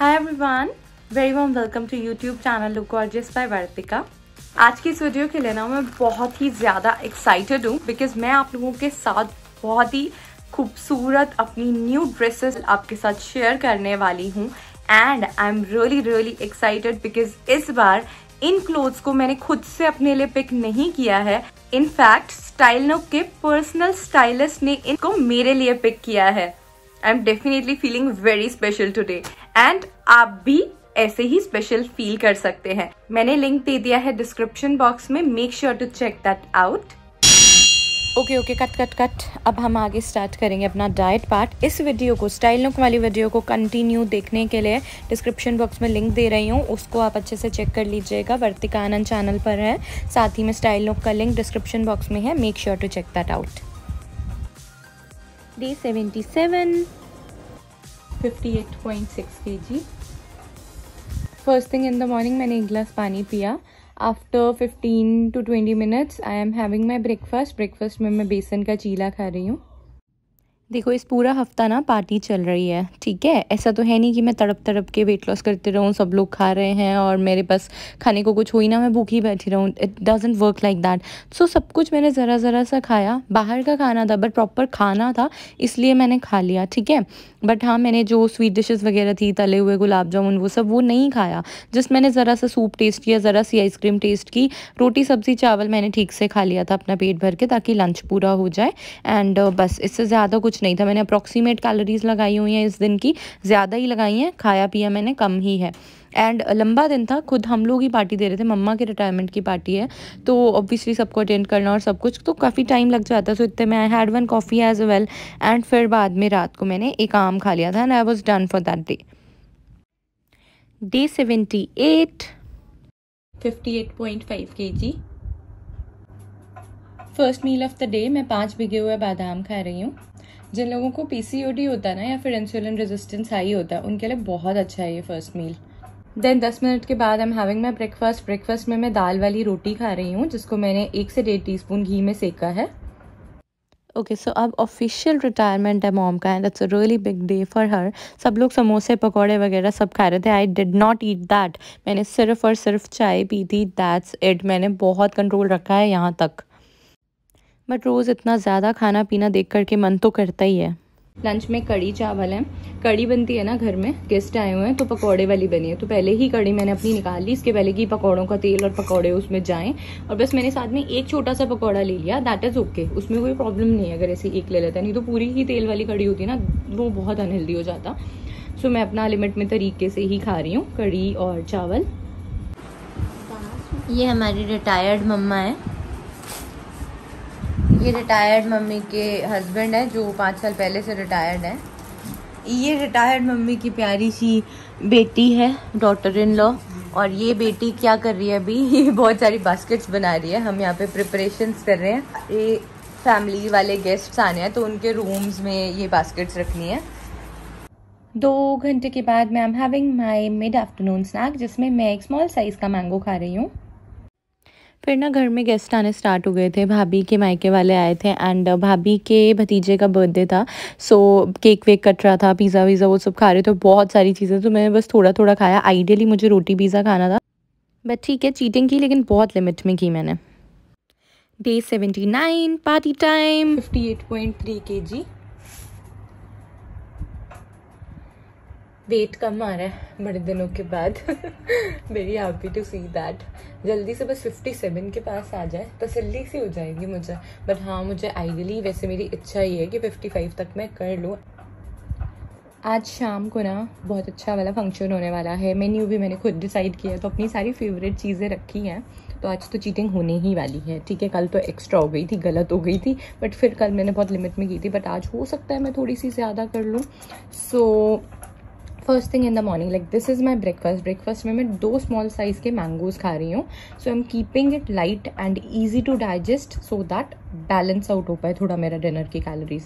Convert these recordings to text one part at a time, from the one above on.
Hi everyone, very warm welcome to YouTube channel look gorgeous by Vartika. आज की इस video के लिए ना मैं बहुत ही ज़्यादा एक्साइटेड हूँ बिकॉज मैं आप लोगों के साथ बहुत ही खूबसूरत अपनी न्यू ड्रेसेस आपके साथ शेयर करने वाली हूँ। And I am really excited because इस बार इन क्लोथ्स को मैंने खुद से अपने लिए पिक नहीं किया है। इनफैक्ट स्टाइलनुक के पर्सनल स्टाइलिस्ट ने इनको मेरे लिए पिक किया है। I am definitely feeling very special today and आप भी ऐसे ही स्पेशल फील कर सकते हैं। मैंने लिंक दे दिया है डिस्क्रिप्शन बॉक्स में, make sure to check that out. Okay cut. अब हम आगे स्टार्ट करेंगे अपना डाइट पार्ट। इस वीडियो को, स्टाइलनुक वाली वीडियो को कंटिन्यू देखने के लिए डिस्क्रिप्शन बॉक्स में लिंक दे रही हूँ, उसको आप अच्छे से चेक कर लीजिएगा। वर्तिका आनंद चैनल पर है, साथ ही में स्टाइलनुक का लिंक डिस्क्रिप्शन बॉक्स में है, make sure to check that out. Day 77, 58.6 kg। First thing in the morning मैंने एक ग्लास पानी पिया। After 15 to 20 minutes I am having my breakfast. Breakfast में मैं बेसन का चीला खा रही हूँ। देखो, इस पूरा हफ्ता ना पार्टी चल रही है, ठीक है। ऐसा तो है नहीं कि मैं तड़प के वेट लॉस करते रहूँ, सब लोग खा रहे हैं और मेरे पास खाने को कुछ हो ही ना, मैं भूखी बैठी रहूँ। It doesn't work like that. So सब कुछ मैंने ज़रा सा खाया। बाहर का खाना था बट प्रॉपर खाना था इसलिए मैंने खा लिया, ठीक है। बट हाँ, मैंने जो स्वीट डिशेस वगैरह थी, तले हुए गुलाब जामुन, वो सब वो नहीं खाया। जस्ट मैंने ज़रा सा सूप टेस्ट किया, ज़रा सी आइसक्रीम टेस्ट की। रोटी सब्जी चावल मैंने ठीक से खा लिया था अपना पेट भर के, ताकि लंच पूरा हो जाए। एंड बस इससे ज़्यादा कुछ नहीं था। मैंने अप्रॉक्सीमेट कैलोरीज लगाई हुई हैं इस दिन की, ज़्यादा ही लगाई हैं, खाया पिया मैंने कम ही है। एंड लंबा दिन था, खुद हम लोग ही पार्टी दे रहे थे, मम्मा के रिटायरमेंट की पार्टी है तो ऑब्वियसली सबको अटेंड करना और सब कुछ, तो काफ़ी टाइम लग जाता। सो इतने में I had one coffee as well and फिर बाद में रात को मैंने एक आम खा लिया था and I was done for that day. Day 78, 58.5 kg। First meal of the day मैं 5 भिगे हुए बादाम खा रही हूँ। जिन लोगों को PCOD होता है ना, या फिर इंसुलिन रेजिस्टेंस हाई होता है, उनके लिए बहुत अच्छा है ये फर्स्ट मील। देन 10 मिनट के बाद I am having my breakfast. Breakfast में मैं दाल वाली रोटी खा रही हूँ, जिसको मैंने 1 से 1.5 टीस्पून घी में सेका है। ओके सो अब ऑफिशियल रिटायरमेंट है मॉम का and it's a really big day for her. सब लोग समोसे पकौड़े वगैरह सब खा रहे थे। I did not eat that. मैंने सिर्फ और सिर्फ चाय पी थी, दैट्स इट। मैंने बहुत कंट्रोल रखा है यहाँ तक, बट रोज़ इतना ज़्यादा खाना पीना देख कर के मन तो करता ही है। लंच में कड़ी चावल है। कड़ी बनती है ना घर में, गेस्ट आए हुए हैं तो पकौड़े वाली बनी है, तो पहले ही कड़ी मैंने अपनी निकाल ली, इसके पहले कि पकौड़ों का तेल और पकौड़े उसमें जाएं। और बस मैंने साथ में एक छोटा सा पकौड़ा ले लिया, दैट इज़ ओके, उसमें कोई प्रॉब्लम नहीं है अगर ऐसे एक ले लेता है। नहीं तो पूरी ही तेल वाली कड़ी होती ना, वो बहुत अनहेल्दी हो जाता। सो मैं अपना लिमिट में तरीके से ही खा रही हूँ कड़ी और चावल। ये हमारी रिटायर्ड मम्मा है। ये रिटायर्ड मम्मी के हस्बैंड है जो 5 साल पहले से रिटायर्ड है। ये रिटायर्ड मम्मी की प्यारी सी बेटी है, डॉटर इन लॉ। और ये बेटी क्या कर रही है अभी, ये बहुत सारी बास्केट्स बना रही है। हम यहाँ पे प्रिपरेशंस कर रहे हैं, ये फैमिली वाले गेस्ट्स आने हैं तो उनके रूम्स में ये बास्केट्स रखनी है। 2 घंटे के बाद मैं I am having my mid afternoon snack, जिसमें मैं एक स्मॉल साइज़ का मैंगो खा रही हूँ। फिर ना घर में गेस्ट आने स्टार्ट हो गए थे। भाभी के मायके वाले आए थे एंड भाभी के भतीजे का बर्थडे था। सो केक वेक कट रहा था, पिज़्ज़ा वीज़ा वो सब खा रहे थे, बहुत सारी चीज़ें। तो मैंने बस थोड़ा थोड़ा खाया। आइडियली मुझे रोटी पिज़्ज़ा खाना था, बट ठीक है, चीटिंग की लेकिन बहुत लिमिट में की मैंने। Day 79, party time. 58.3 kg। Weight कम आ रहा है बड़े दिनों के बाद। Very happy to see that. जल्दी से बस 57 के पास आ जाए, तसल्ली सी हो जाएगी मुझे। बट हाँ, मुझे आइडियली वैसे मेरी इच्छा ये है कि 55 तक मैं कर लूँ। आज शाम को ना बहुत अच्छा वाला फंक्शन होने वाला है। मेन्यू भी मैंने खुद डिसाइड किया है, तो अपनी सारी फेवरेट चीज़ें रखी हैं, तो आज तो चीटिंग होने ही वाली है, ठीक है। कल तो एक्स्ट्रा हो गई थी, गलत हो गई थी, बट फिर कल मैंने बहुत लिमिट में की थी, बट आज हो सकता है मैं थोड़ी सी ज़्यादा कर लूँ। So first thing in the morning, like this is my breakfast. Breakfast में मैं 2 स्मॉल साइज़ के मैंगोज़ खा रही हूँ। So I am keeping it light and easy to digest so that balance out हो पाए थोड़ा मेरा डिनर की कैलोरीज।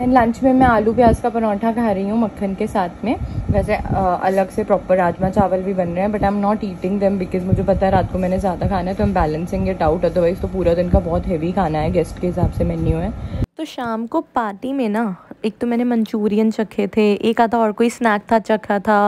एंड लंच में मैं आलू प्याज का पराठा खा रही हूँ मक्खन के साथ में। वैसे अलग से प्रॉपर राजमा चावल भी बन रहे हैं, but I am not eating them because मुझे पता है रात को मैंने ज़्यादा खाना है, तो I am balancing it out. Otherwise तो पूरा दिन का बहुत हैवी खाना है, गेस्ट के हिसाब से मेन्यू है। तो शाम को पार्टी में ना एक तो मैंने मंचूरियन चखे थे, एक आधा और कोई स्नैक था चखा था,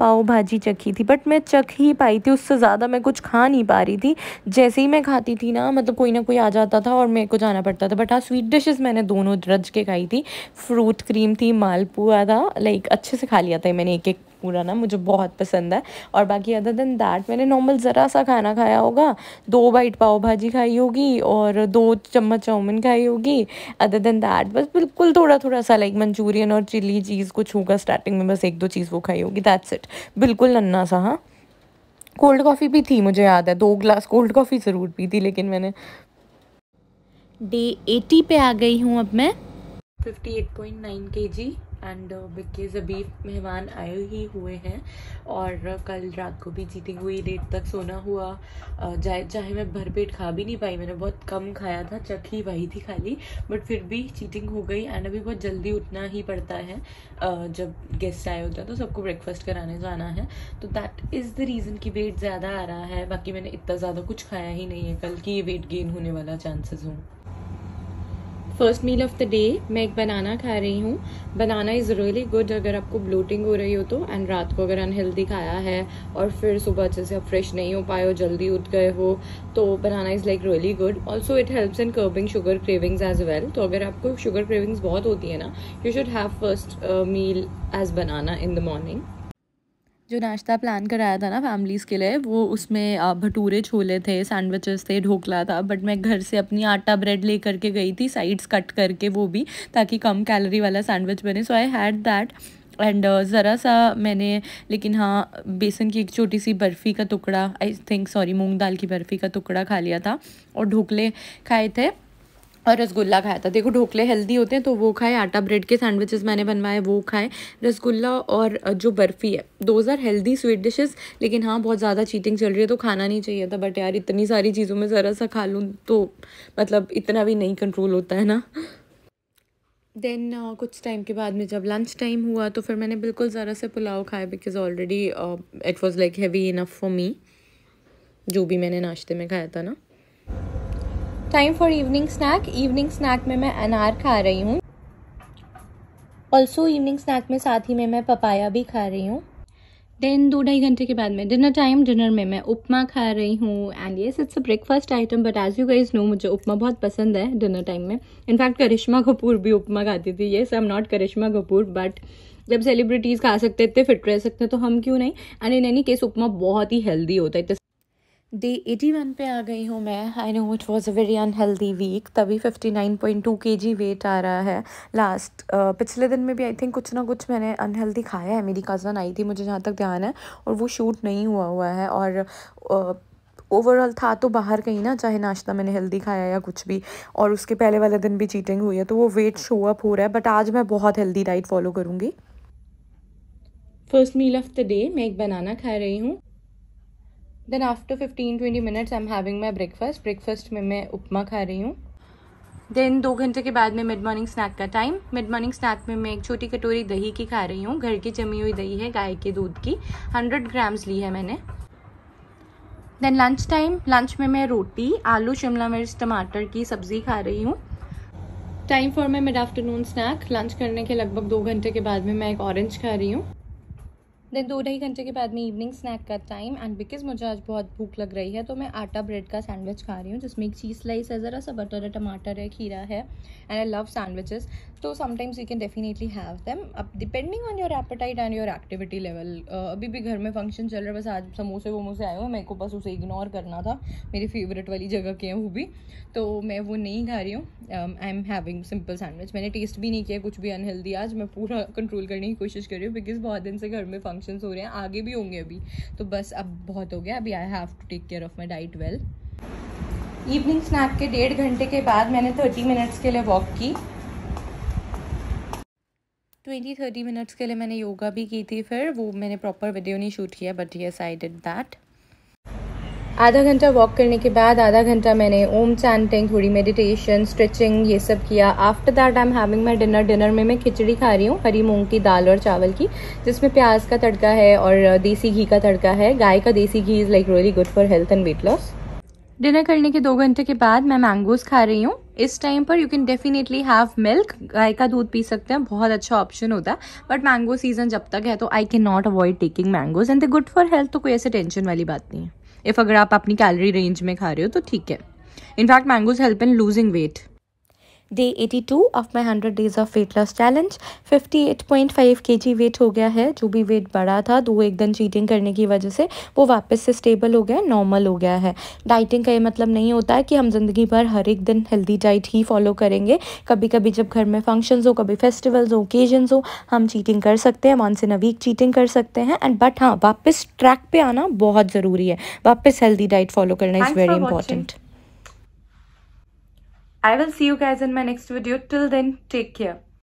पाव भाजी चखी थी, बट मैं चख ही पाई थी, उससे ज़्यादा मैं कुछ खा नहीं पा रही थी। जैसे ही मैं खाती थी ना, मतलब कोई ना कोई आ जाता था और मेरे को जाना पड़ता था। बट हाँ, स्वीट डिशेस मैंने दोनों रज के खाई थी, फ्रूट क्रीम थी, मालपुआ था, लाइक अच्छे से खा लिया था मैंने एक एक पूरा ना, मुझे बहुत पसंद है। और बाकी अदर देन दैट मैंने नॉर्मल ज़रा सा खाना खाया होगा, 2 बाइट पाव भाजी खाई होगी और 2 चम्मच चाउमीन खाई होगी। अदर देन दैट बस बिल्कुल थोड़ा थोड़ा सा लाइक मंचूरियन और चिली चीज़ कुछ होगा स्टार्टिंग में, बस 1-2 चीज़ वो खाई होगी, दैट्स इट, बिल्कुल नन्ना सा। हाँ, कोल्ड कॉफ़ी भी थी, मुझे याद है 2 ग्लास कोल्ड कॉफ़ी ज़रूर पी थी। लेकिन मैंने डे 80 पे आ गई हूँ, अब मैं 58.9 kg एंड बिकॉज अभी मेहमान आए ही हुए हैं और कल रात को भी जीती हुई देर तक सोना हुआ, चाहे मैं भरपेट खा भी नहीं पाई, मैंने बहुत कम खाया था, चख ही पाई थी खाली, बट फिर भी चीटिंग हो गई। एंड अभी बहुत जल्दी उठना ही पड़ता है, जब गेस्ट आए होता है तो सबको ब्रेकफास्ट कराने जाना है, तो दैट इज़ द रीज़न कि वेट ज़्यादा आ रहा है। बाकी मैंने इतना ज़्यादा कुछ खाया ही नहीं है कल कि ये वेट गेन होने वाला चांसेस हों। First meal of the day मैं एक बनाना खा रही हूँ। बनाना इज़ रियली गुड अगर आपको ब्लोटिंग हो रही हो तो, एंड रात को अगर अनहेल्दी खाया है और फिर सुबह अच्छे से आप फ्रेश नहीं हो पाए हो, जल्दी उठ गए हो, तो banana is like really good. Also it helps in curbing sugar cravings as well, तो अगर आपको शुगर क्रेविंग्स बहुत होती है ना, you should have first meal as banana in the morning. जो नाश्ता प्लान कराया था ना फैमिलीज़ के लिए, वो उसमें भटूरे छोले थे, सैंडविचेस थे, ढोकला था, बट मैं घर से अपनी आटा ब्रेड ले करके गई थी, साइड्स कट करके, वो भी ताकि कम कैलोरी वाला सैंडविच बने, so I had that. And ज़रा सा मैंने, लेकिन हाँ, बेसन की एक छोटी सी बर्फ़ी का टुकड़ा, मूंग दाल की बर्फ़ी का टुकड़ा खा लिया था, और ढोकले खाए थे और रसगुल्ला खाया था। देखो, ढोकले हेल्दी होते हैं तो वो खाए, आटा ब्रेड के सैंडविचेस मैंने बनवाए वो खाए, रसगुल्ला और जो बर्फ़ी है, 2000 हेल्दी स्वीट डिशेस। लेकिन हाँ, बहुत ज़्यादा चीटिंग चल रही है तो खाना नहीं चाहिए था, बट यार इतनी सारी चीज़ों में ज़रा सा खा लूँ तो मतलब इतना भी नहीं कंट्रोल होता है ना। देन कुछ टाइम के बाद में जब लंच टाइम हुआ तो फिर मैंने बिल्कुल ज़रा से पुलाव खाया, because already it was like heavy enough for me, जो भी मैंने नाश्ते में खाया था ना। Time for evening snack. Evening snack में मैं अनार खा रही हूँ, ऑल्सो इवनिंग स्नैक में साथ ही में मैं पपाया भी खा रही हूँ। देन 2-2.5 घंटे के बाद में डिनर टाइम, डिनर में मैं उपमा खा रही हूँ, and yes it's a breakfast item, but as you guys know मुझे उपमा बहुत पसंद है डिनर टाइम में। इनफैक्ट करिश्मा कपूर भी उपमा खाती थी। Yes, I am not Karishma Kapoor, but जब सेलिब्रिटीज़ खा सकते, इतने फिट रह सकते, तो हम क्यों नहीं। And in any case upma बहुत ही हेल्दी होता है। डे 81 पे आ गई हूँ मैं। I know it was a very unhealthy week, तभी 59.2 kg वेट आ रहा है। लास्ट पिछले दिन में भी आई थिंक कुछ ना कुछ मैंने अनहेल्दी खाया है। मेरी कज़न आई थी, मुझे जहाँ तक ध्यान है, और वो शूट नहीं हुआ है, और ओवरऑल था तो बाहर कहीं ना, चाहे नाश्ता मैंने हेल्दी खाया या कुछ भी, और उसके पहले वाले दिन भी चीटिंग हुई है, तो वो वेट शो अप हो रहा है। बट आज मैं बहुत हेल्दी डाइट फॉलो करूँगी। First meal of the day मैं एक बनाना खा रही हूँ। Then after 15-20 minutes I am having my breakfast. Breakfast में मैं उपमा खा रही हूँ। देन 2 घंटे के बाद में मिड मॉर्निंग स्नैक का टाइम। मिड मॉर्निंग स्नैक में मैं एक छोटी कटोरी दही की खा रही हूँ। घर की जमी हुई दही है, गाय के दूध की, 100 ग्राम्स ली है मैंने। देन लंच टाइम, लंच में मैं रोटी, आलू, शिमला मिर्च, टमाटर की सब्ज़ी खा रही हूँ। Time for my mid afternoon snack. Lunch करने के लगभग 2 घंटे के बाद में मैं एक ऑरेंज खा रही हूँ। देन 2-2.5 घंटे के बाद में इवनिंग स्नैक का टाइम, एंड बिकॉज मुझे आज बहुत भूख लग रही है तो मैं आटा ब्रेड का सैंडविच खा रही हूँ, जिसमें एक चीज़ स्लाइस है, ज़रा सा बटर है, टमाटर है, खीरा है, एंड आई लव सैंडविचेस, तो sometimes you can definitely have them, अब depending on your appetite and your activity level. अभी भी घर में फंक्शन चल रहा है, बस आज समोसे वमोसे आए हुए, मेरे को बस उसे इग्नोर करना था, मेरी फेवरेट वाली जगह के हैं वो भी, तो मैं वो नहीं खा रही हूँ। I am having simple sandwich. मैंने टेस्ट भी नहीं किया कुछ भी अनहेल्दी, आज मैं पूरा कंट्रोल करने की कोशिश कर रही हूँ, बिकॉज बहुत दिन से घर में फंक्शंस हो रहे हैं, आगे भी होंगे, अभी तो बस अब बहुत हो गया, अभी I have to take care of my diet well. Evening snack के 1.5 घंटे के बाद मैंने 30 मिनट्स के लिए वॉक की, 20-30 मिनट्स के लिए मैंने योगा भी की थी, फिर वो मैंने प्रॉपर वीडियो नहीं शूट किया, but yes I did that. आधा घंटा वॉक करने के बाद आधा घंटा मैंने ओम चैंटिंग, थोड़ी मेडिटेशन, स्ट्रेचिंग, ये सब किया। After that I am having my dinner. Dinner में मैं खिचड़ी खा रही हूँ, हरी मूंग की दाल और चावल की, जिसमें प्याज का तड़का है और देसी घी का तड़का है। गाय का देसी घी is like really good for health and weight loss. Dinner करने के 2 घंटे के बाद मैं मैंगोज़ खा रही हूँ। इस टाइम पर you can definitely have milk, गाय का दूध पी सकते हैं, बहुत अच्छा ऑप्शन होता है। बट मैंगो सीजन जब तक है तो I can not avoid taking mangoes and they good for health, तो कोई ऐसे टेंशन वाली बात नहीं है। इफ़ अगर आप अपनी कैलोरी रेंज में खा रहे हो तो ठीक है। In fact mangoes help in losing weight. Day 82 of my 100 days of weight loss challenge 58.5 kg weight हो गया है। जो भी वेट बढ़ा था दो एक दिन चीटिंग करने की वजह से वो वापस से स्टेबल हो गया है, नॉर्मल हो गया है। डाइटिंग का ये मतलब नहीं होता है कि हम ज़िंदगी भर हर एक दिन हेल्दी डाइट ही फॉलो करेंगे। कभी कभी जब घर में फंक्शंस हो, कभी फेस्टिवल्स हो, ओकेजन्स हो, हम चीटिंग कर सकते हैं, once in a week cheating कर सकते हैं। एंड बट हाँ, वापस ट्रैक पे आना बहुत ज़रूरी है, वापस हेल्दी डाइट फॉलो करना is very important. I will see you guys in my next video. Till then, take care.